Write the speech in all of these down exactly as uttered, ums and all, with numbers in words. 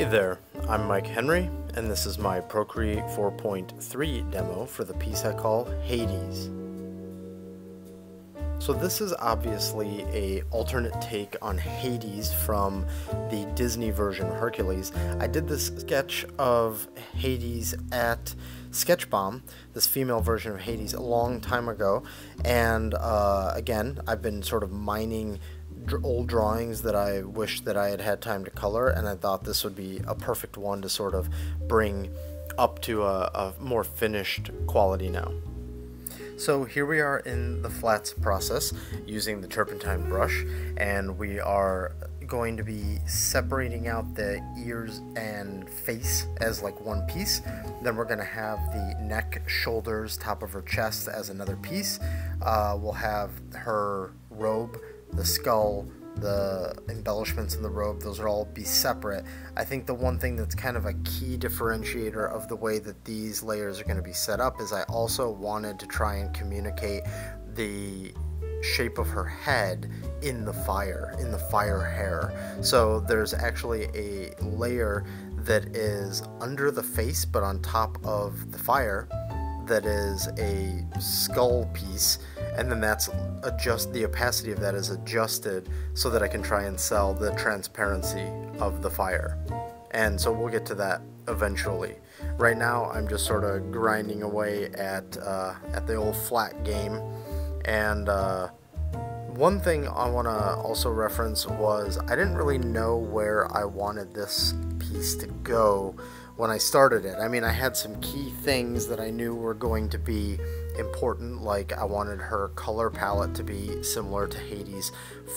Hey there, I'm Mike Henry, and this is my Procreate four point three demo for the piece I call Hades. So this is obviously an alternate take on Hades from the Disney version Hercules. I did this sketch of Hades at Sketchbomb, this female version of Hades, a long time ago, and uh, again, I've been sort of mining old drawings that I wish that I had had time to color, and I thought this would be a perfect one to sort of bring up to a, a more finished quality now. So here we are in the flats process using the turpentine brush, and we are going to be separating out the ears and face as like one piece. Then we're going to have the neck, shoulders, top of her chest as another piece. Uh, we'll have her robe, the skull, the embellishments in the robe, those will all be separate. I think the one thing that's kind of a key differentiator of the way that these layers are going to be set up is I also wanted to try and communicate the shape of her head in the fire, in the fire hair. So there's actually a layer that is under the face but on top of the fire that is a skull piece, and then that's adjust the opacity of that is adjusted so that I can try and sell the transparency of the fire. And so we'll get to that eventually. Right now I'm just sort of grinding away at uh, at the old flat game, and uh, one thing I want to also reference was I didn't really know where I wanted this piece to go when I started it. I mean, I had some key things that I knew were going to be important, like I wanted her color palette to be similar to Hades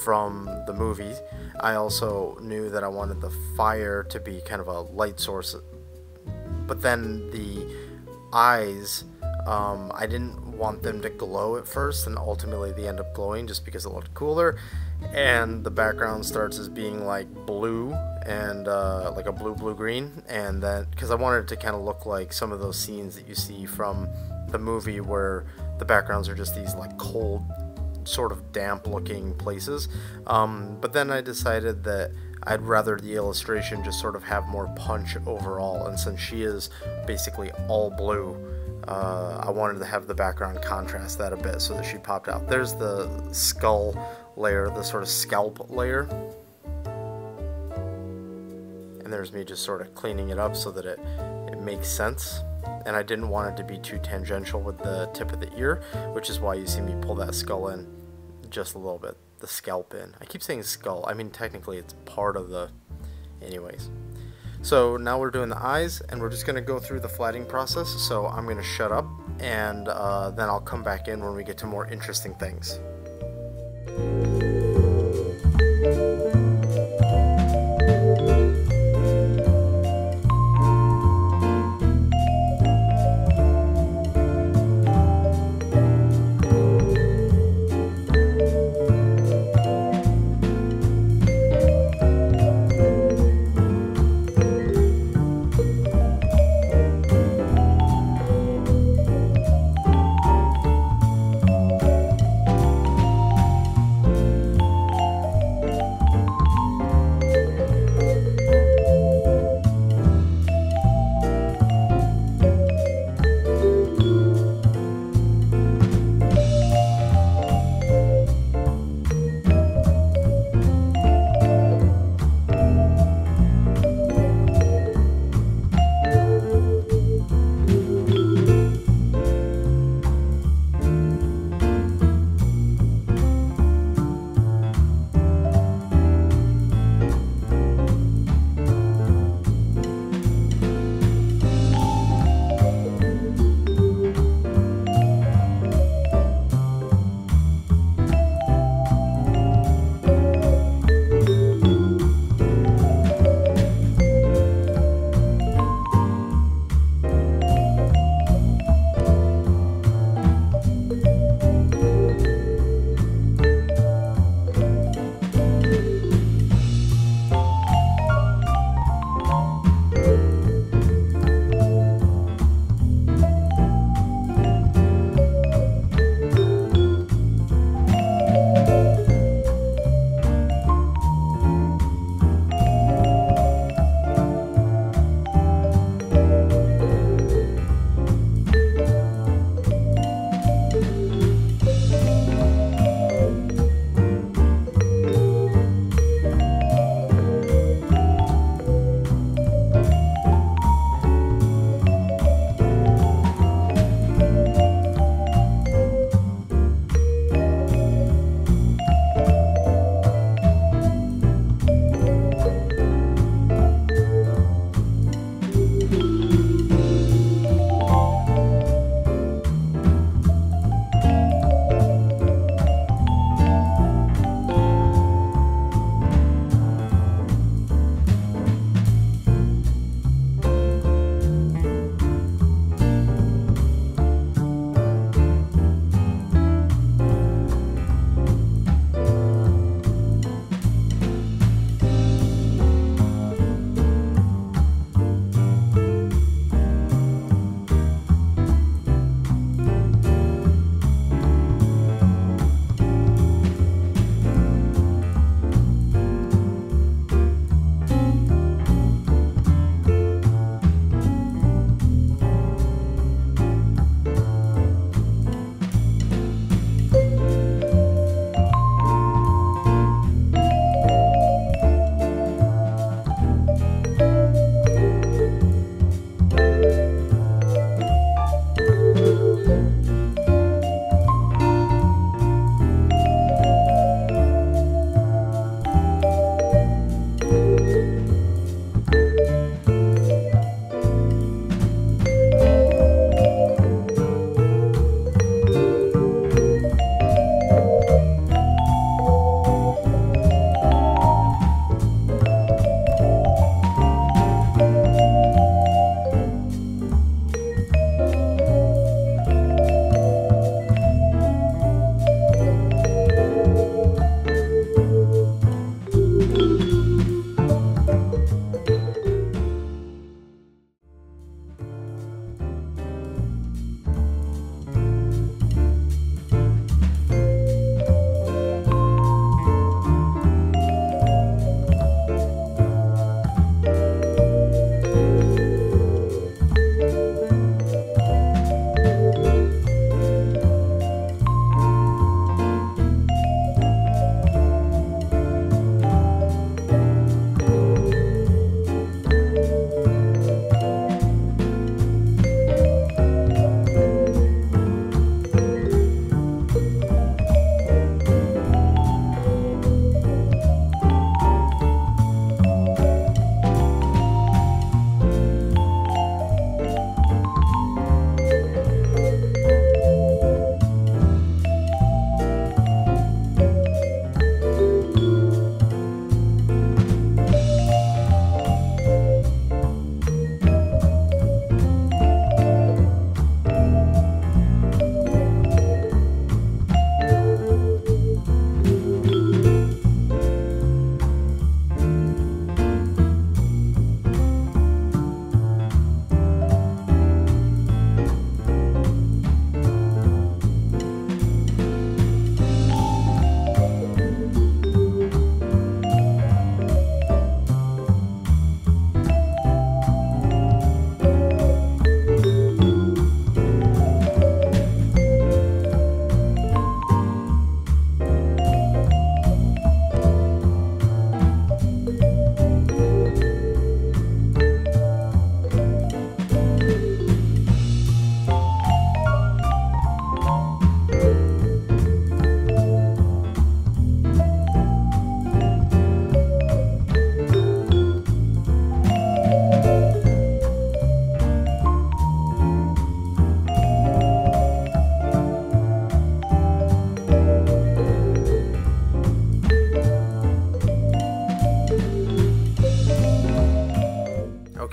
from the movie. I also knew that I wanted the fire to be kind of a light source, but then the eyes, um, I didn't want them to glow at first, and ultimately they end up glowing just because it looked cooler, and the background starts as being like blue, and uh, like a blue blue green, and then because I wanted it to kind of look like some of those scenes that you see from the movie where the backgrounds are just these like cold sort of damp looking places, um, but then I decided that I'd rather the illustration just sort of have more punch overall, and since she is basically all blue, uh, I wanted to have the background contrast that a bit so that she popped out. There's the skull layer, the sort of scalp layer. There's me just sort of cleaning it up so that it, it makes sense, and I didn't want it to be too tangential with the tip of the ear, which is why you see me pull that skull in just a little bit, the scalp in. I keep saying skull, I mean technically it's part of the, anyways. So now we're doing the eyes, and we're just going to go through the flatting process, so I'm going to shut up, and uh, then I'll come back in when we get to more interesting things.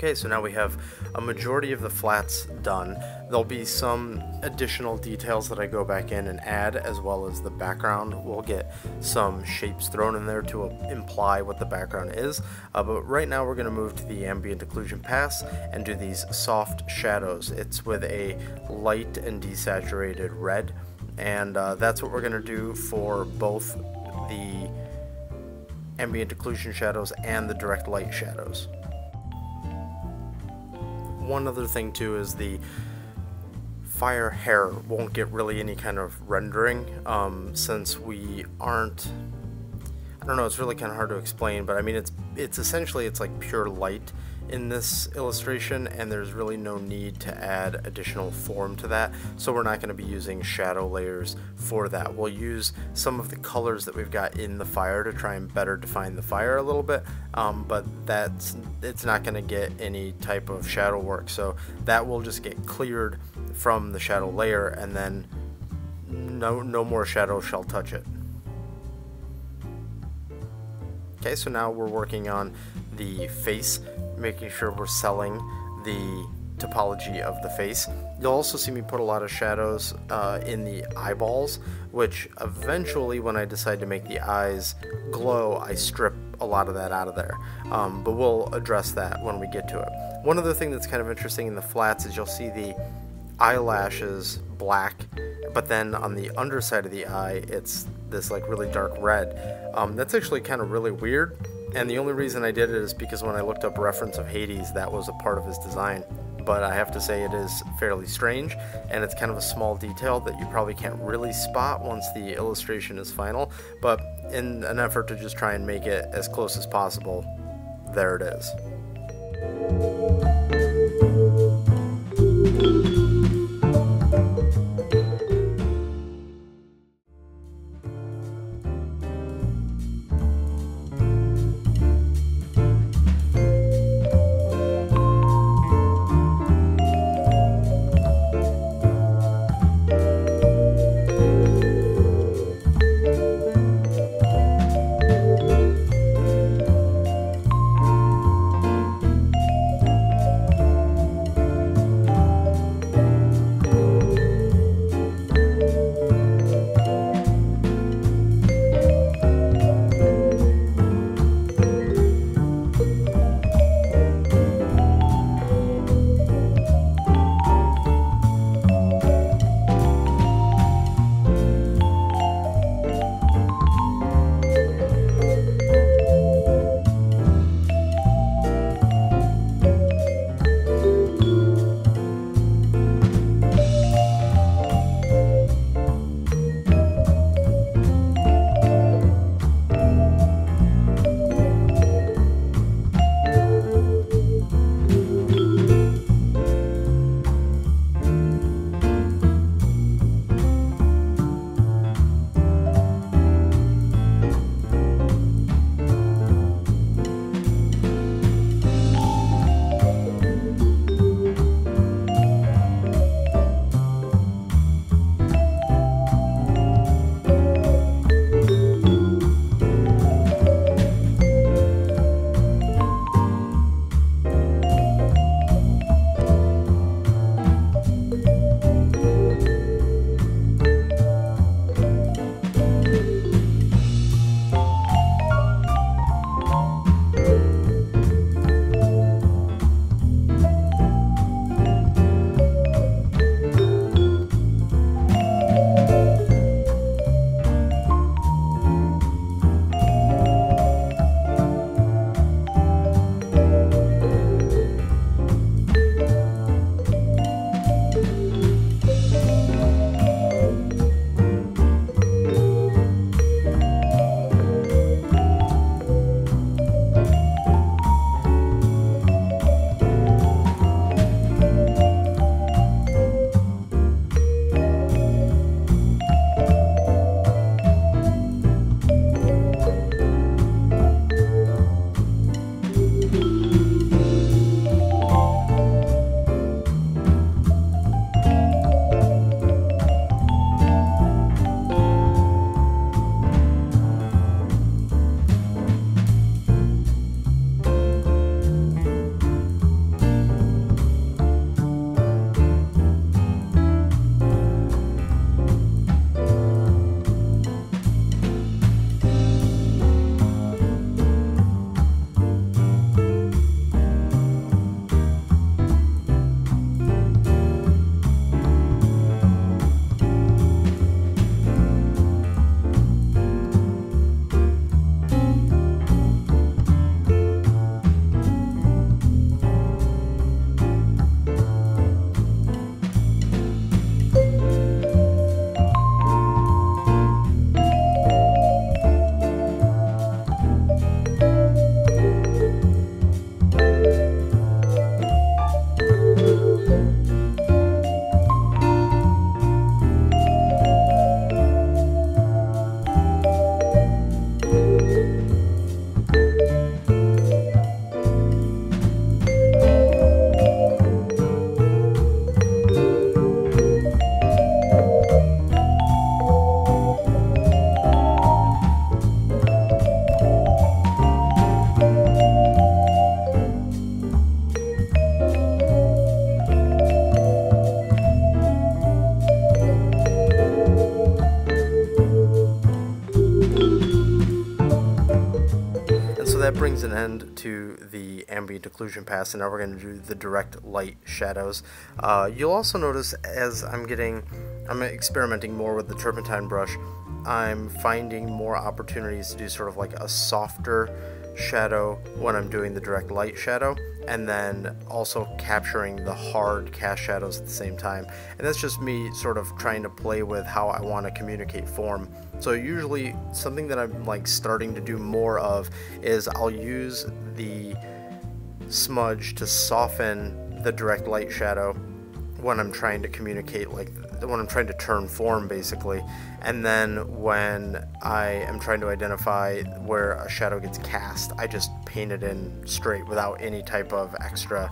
Okay, so now we have a majority of the flats done. There'll be some additional details that I go back in and add, as well as the background. We'll get some shapes thrown in there to imply what the background is, uh, but right now we're going to move to the ambient occlusion pass and do these soft shadows. It's with a light and desaturated red, and uh, that's what we're going to do for both the ambient occlusion shadows and the direct light shadows. One other thing too is the fire hair won't get really any kind of rendering um, since we aren't, I don't know, it's really kind of hard to explain, but I mean it's it's essentially it's like pure light in this illustration, and there's really no need to add additional form to that, so we're not going to be using shadow layers for that. We'll use some of the colors that we've got in the fire to try and better define the fire a little bit, um, but that's it's not going to get any type of shadow work, so that will just get cleared from the shadow layer, and then no no more shadow shall touch it. Okay, so now we're working on the face, making sure we're selling the topology of the face. You'll also see me put a lot of shadows uh, in the eyeballs, which eventually when I decide to make the eyes glow, I strip a lot of that out of there, um, but we'll address that when we get to it. One other thing that's kind of interesting in the flats is you'll see the eyelashes black, but then on the underside of the eye it's this like really dark red. Um, that's actually kind of really weird. And the only reason I did it is because when I looked up reference of Hades, that was a part of his design. But I have to say it is fairly strange, and it's kind of a small detail that you probably can't really spot once the illustration is final. But in an effort to just try and make it as close as possible, there it is. brings an end to the ambient occlusion pass, and now we're going to do the direct light shadows. Uh, you'll also notice as I'm getting, I'm experimenting more with the turpentine brush, I'm finding more opportunities to do sort of like a softer shadow when I'm doing the direct light shadow, and then also capturing the hard cast shadows at the same time. And that's just me sort of trying to play with how I want to communicate form. So usually something that I'm like starting to do more of is I'll use the smudge to soften the direct light shadow when I'm trying to communicate, like when I'm trying to turn form basically, and then when I am trying to identify where a shadow gets cast, I just paint it in straight without any type of extra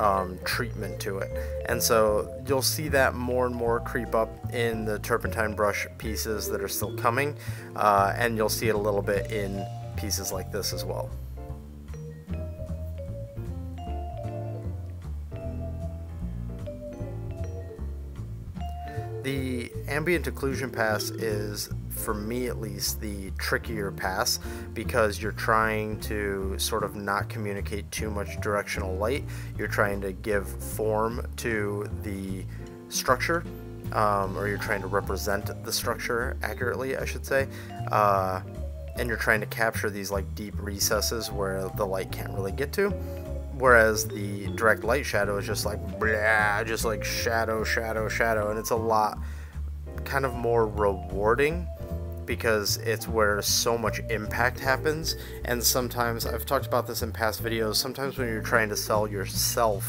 um, treatment to it. And so you'll see that more and more creep up in the turpentine brush pieces that are still coming, uh, and you'll see it a little bit in pieces like this as well. The ambient occlusion pass is, for me at least, the trickier pass because you're trying to sort of not communicate too much directional light. You're trying to give form to the structure, um, or you're trying to represent the structure accurately, I should say. Uh, and you're trying to capture these like deep recesses where the light can't really get to. Whereas the direct light shadow is just like, blah, just like shadow, shadow, shadow. And it's a lot kind of more rewarding because it's where so much impact happens. And sometimes, I've talked about this in past videos, sometimes when you're trying to sell yourself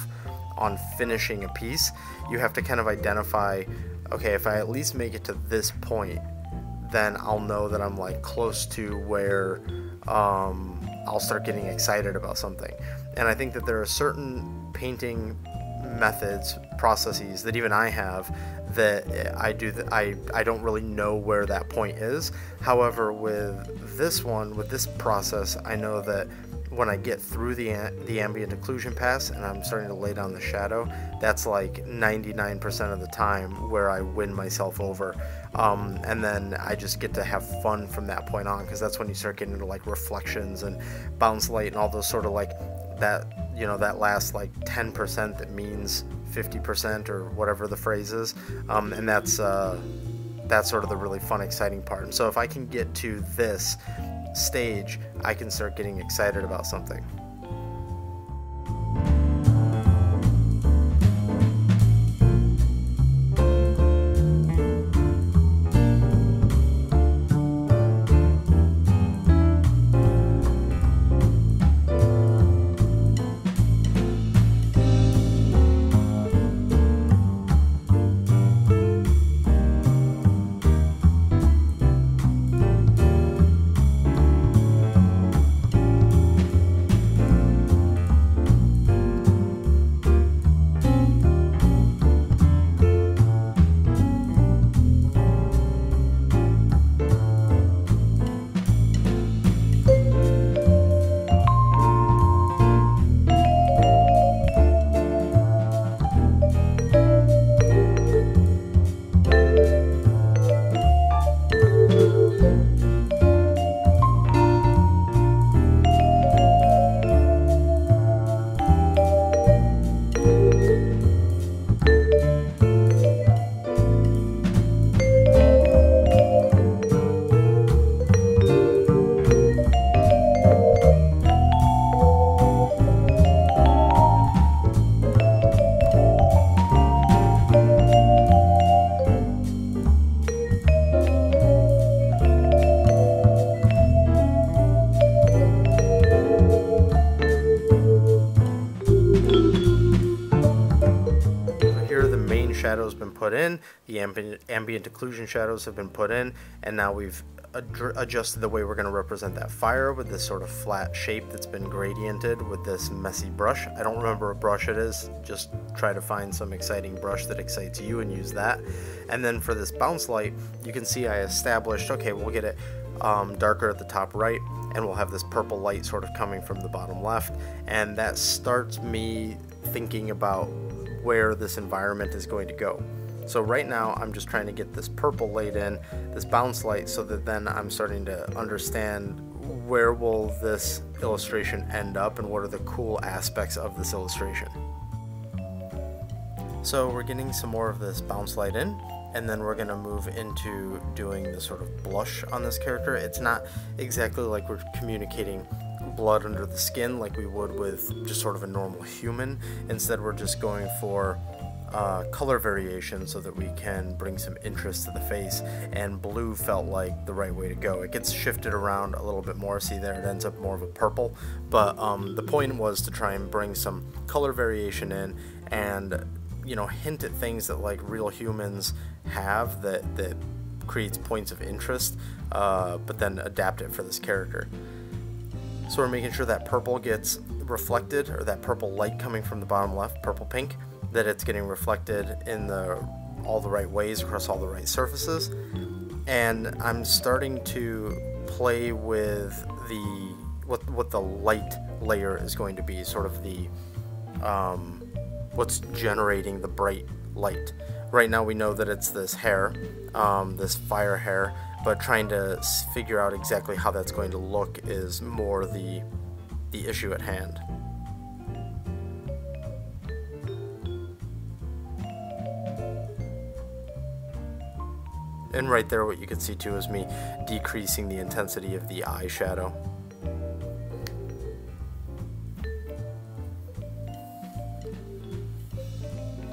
on finishing a piece, you have to kind of identify, okay, if I at least make it to this point, then I'll know that I'm like close to where um, I'll start getting excited about something. And I think that there are certain painting methods, processes that even I have that I do that I, I don't really know where that point is. However, with this one, with this process, I know that when I get through the, the ambient occlusion pass and I'm starting to lay down the shadow, that's like ninety-nine percent of the time where I win myself over. Um, and then I just get to have fun from that point on, because that's when you start getting into like reflections and bounce light and all those sort of like that, you know, that last like ten percent that means fifty percent or whatever the phrase is. Um, and that's, uh, that's sort of the really fun, exciting part. And so if I can get to this stage, I can start getting excited about something. Shadows been put in, the ambient, ambient occlusion shadows have been put in, and now we've ad- adjusted the way we're going to represent that fire with this sort of flat shape that's been gradiented with this messy brush. I don't remember what brush it is, just try to find some exciting brush that excites you and use that. And then for this bounce light, you can see I established, okay, we'll get it um, darker at the top right, and we'll have this purple light sort of coming from the bottom left, and that starts me thinking about where this environment is going to go. So right now I'm just trying to get this purple light in, this bounce light, so that then I'm starting to understand where will this illustration end up and what are the cool aspects of this illustration. So we're getting some more of this bounce light in, and then we're going to move into doing this sort of blush on this character. It's not exactly like we're communicating blood under the skin like we would with just sort of a normal human. Instead, we're just going for uh, color variation so that we can bring some interest to the face, and blue felt like the right way to go. It gets shifted around a little bit more. See there, it ends up more of a purple, but um, the point was to try and bring some color variation in and, you know, hint at things that like real humans have that, that creates points of interest, uh, but then adapt it for this character. So we're making sure that purple gets reflected, or that purple light coming from the bottom left, purple pink, that it's getting reflected in the all the right ways across all the right surfaces. And I'm starting to play with the what what the light layer is going to be, sort of the um, what's generating the bright light. Right now we know that it's this hair, um, this fire hair. But trying to figure out exactly how that's going to look is more the, the issue at hand. And right there, what you can see too is me decreasing the intensity of the eyeshadow.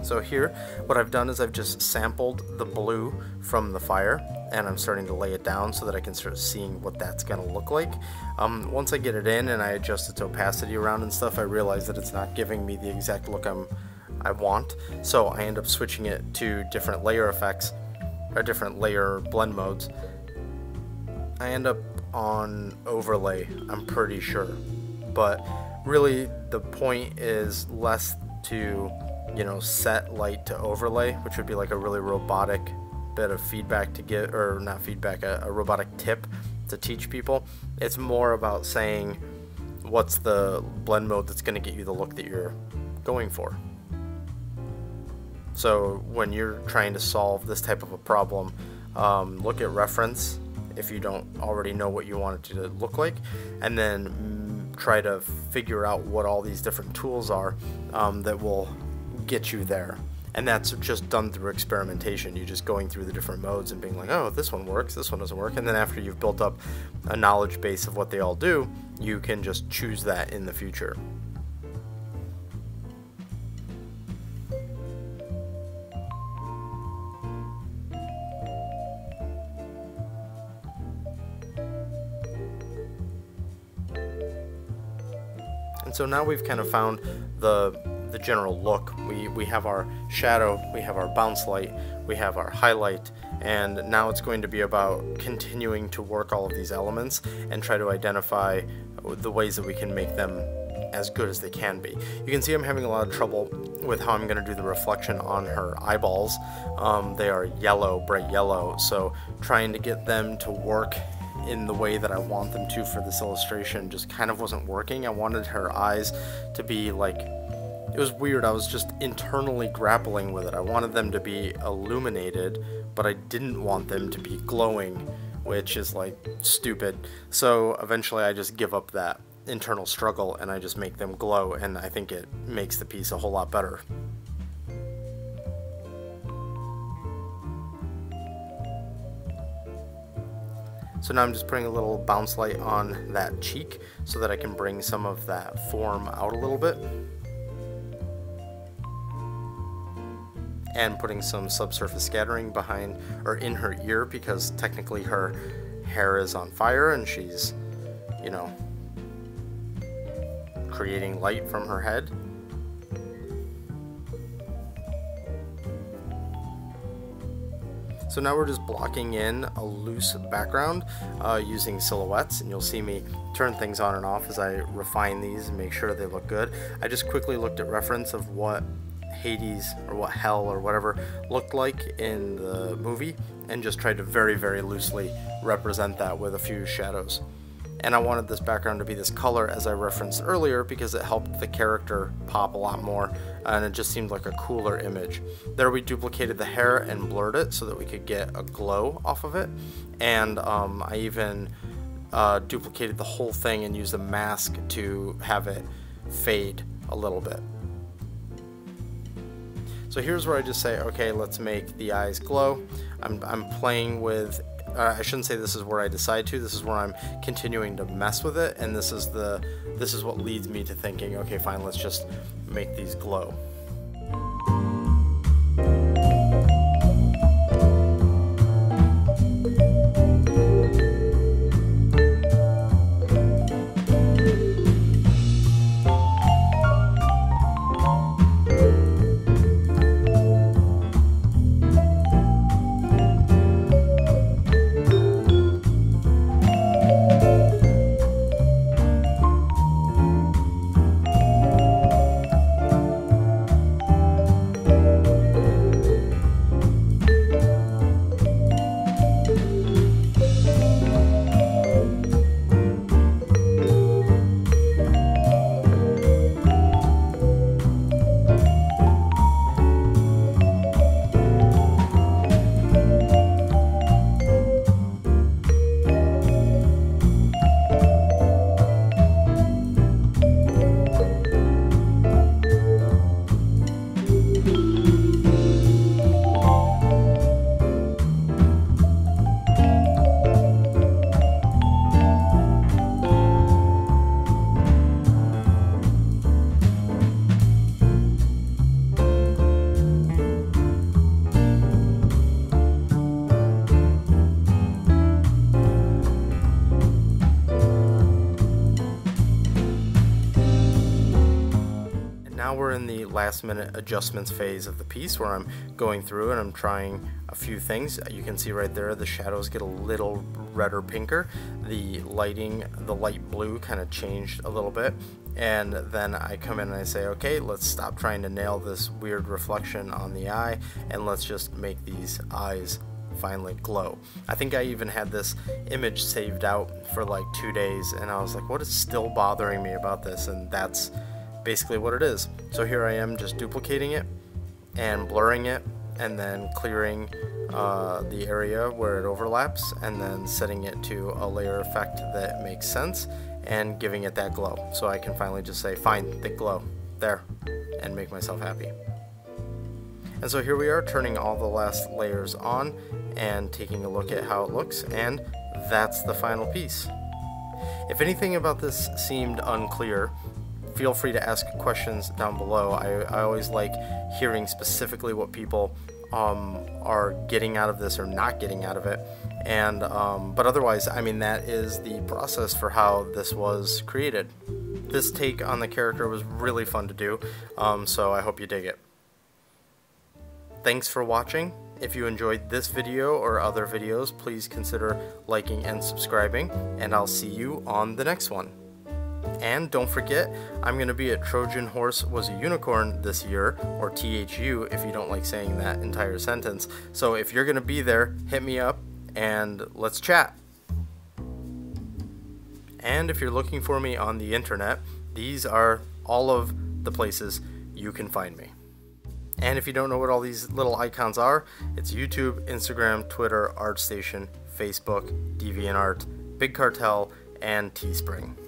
So here, what I've done is I've just sampled the blue from the fire, and I'm starting to lay it down so that I can start seeing what that's going to look like. Um, once I get it in and I adjust its opacity around and stuff, I realize that it's not giving me the exact look I'm, I want, so I end up switching it to different layer effects, or different layer blend modes. I end up on overlay, I'm pretty sure, but really the point is less to, you know, set light to overlay, which would be like a really robotic bit of feedback to give, or not feedback, a, a robotic tip to teach people. It's more about saying what's the blend mode that's going to get you the look that you're going for. So when you're trying to solve this type of a problem, um, look at reference if you don't already know what you want it to look like, and then try to figure out what all these different tools are um, that will get you there. And that's just done through experimentation. You're just going through the different modes and being like, oh, this one works, this one doesn't work. And then after you've built up a knowledge base of what they all do, you can just choose that in the future. And so now we've kind of found the the general look. We, we have our shadow, we have our bounce light, we have our highlight, and now it's going to be about continuing to work all of these elements and try to identify the ways that we can make them as good as they can be. You can see I'm having a lot of trouble with how I'm going to do the reflection on her eyeballs. Um, they are yellow, bright yellow, so trying to get them to work in the way that I want them to for this illustration just kind of wasn't working. I wanted her eyes to be like, it was weird, I was just internally grappling with it. I wanted them to be illuminated, but I didn't want them to be glowing, which is like stupid. So eventually I just give up that internal struggle and I just make them glow, and I think it makes the piece a whole lot better. So now I'm just putting a little bounce light on that cheek so that I can bring some of that form out a little bit. And putting some subsurface scattering behind or in her ear, because technically her hair is on fire and she's, you know, creating light from her head. So now we're just blocking in a loose background uh, using silhouettes, and you'll see me turn things on and off as I refine these and make sure they look good. I just quickly looked at reference of what Hades, or what hell or whatever looked like in the movie, and just tried to very very loosely represent that with a few shadows. And I wanted this background to be this color, as I referenced earlier, because it helped the character pop a lot more, and it just seemed like a cooler image. There we duplicated the hair and blurred it so that we could get a glow off of it, and um, I even uh, duplicated the whole thing and used a mask to have it fade a little bit. So here's where I just say, okay, let's make the eyes glow. I'm, I'm playing with, uh, I shouldn't say this is where I decide to, this is where I'm continuing to mess with it, and this is the, this is what leads me to thinking, okay, fine, let's just make these glow. We're in the last minute adjustments phase of the piece where I'm going through and I'm trying a few things. You can see right there the shadows get a little redder pinker, the lighting, the light blue kind of changed a little bit, and then I come in and I say, okay, let's stop trying to nail this weird reflection on the eye and let's just make these eyes finally glow. I think I even had this image saved out for like two days and I was like, what is still bothering me about this? And that's basically what it is. So here I am just duplicating it and blurring it and then clearing uh, the area where it overlaps and then setting it to a layer effect that makes sense and giving it that glow. So I can finally just say, find the glow there and make myself happy. And so here we are turning all the last layers on and taking a look at how it looks, and that's the final piece. If anything about this seemed unclear, feel free to ask questions down below. I, I always like hearing specifically what people um, are getting out of this or not getting out of it. And um, but otherwise, I mean, that is the process for how this was created. This take on the character was really fun to do, um, so I hope you dig it. Thanks for watching. If you enjoyed this video or other videos, please consider liking and subscribing, and I'll see you on the next one. And don't forget, I'm going to be at Trojan Horse Was a Unicorn this year, or T H U if you don't like saying that entire sentence. So if you're going to be there, hit me up and let's chat. And if you're looking for me on the internet, these are all of the places you can find me. And if you don't know what all these little icons are, it's YouTube, Instagram, Twitter, ArtStation, Facebook, DeviantArt, Big Cartel, and Teespring.